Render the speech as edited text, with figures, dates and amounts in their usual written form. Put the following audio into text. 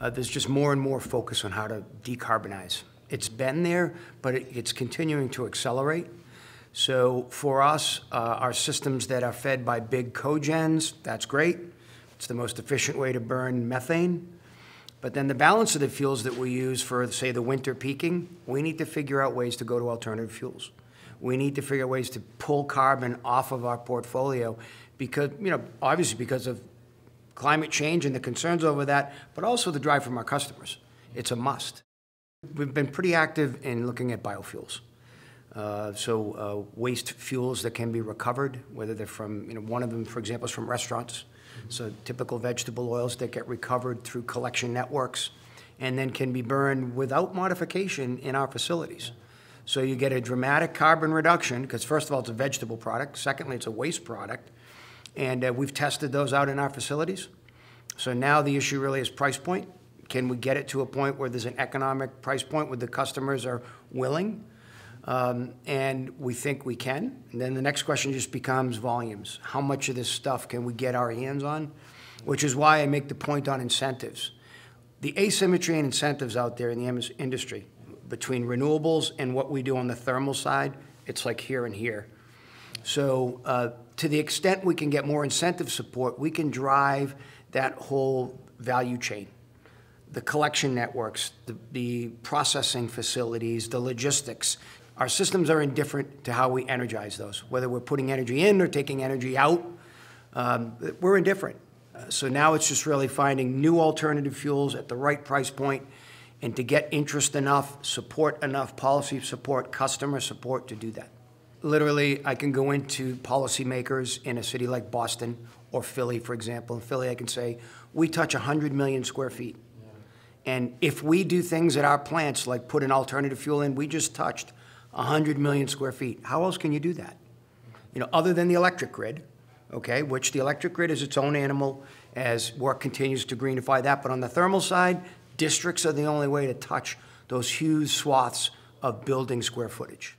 There's just more and more focus on how to decarbonize. It's been there, but it's continuing to accelerate. So for us, our systems that are fed by big cogens, that's great. It's the most efficient way to burn methane. But then the balance of the fuels that we use for, say, the winter peaking, we need to figure out ways to go to alternative fuels. We need to figure out ways to pull carbon off of our portfolio because, you know, obviously because of climate change and the concerns over that, but also the drive from our customers. It's a must. We've been pretty active in looking at biofuels. Waste fuels that can be recovered, whether they're from, you know, one of them, for example, is from restaurants. So typical vegetable oils that get recovered through collection networks and then can be burned without modification in our facilities. So you get a dramatic carbon reduction because, first of all, it's a vegetable product. Secondly, it's a waste product. And we've tested those out in our facilities. So now the issue really is price point. Can we get it to a point where there's an economic price point where the customers are willing? And we think we can. And then the next question just becomes volumes. How much of this stuff can we get our hands on? Which is why I make the point on incentives. The asymmetry in incentives out there in the industry between renewables and what we do on the thermal side, it's like here and here. So to the extent we can get more incentive support, we can drive that whole value chain. The collection networks, the processing facilities, the logistics. Our systems are indifferent to how we energize those, whether we're putting energy in or taking energy out. We're indifferent. So now it's just really finding new alternative fuels at the right price point and to get interest enough, support enough, policy support, customer support to do that. Literally, I can go into policymakers in a city like Boston or Philly, for example. In Philly, I can say, we touch 100 million square feet. And if we do things at our plants, like put an alternative fuel in, we just touched 100 million square feet. How else can you do that? You know, other than the electric grid, okay, which the electric grid is its own animal as work continues to greenify that. But on the thermal side, districts are the only way to touch those huge swaths of building square footage.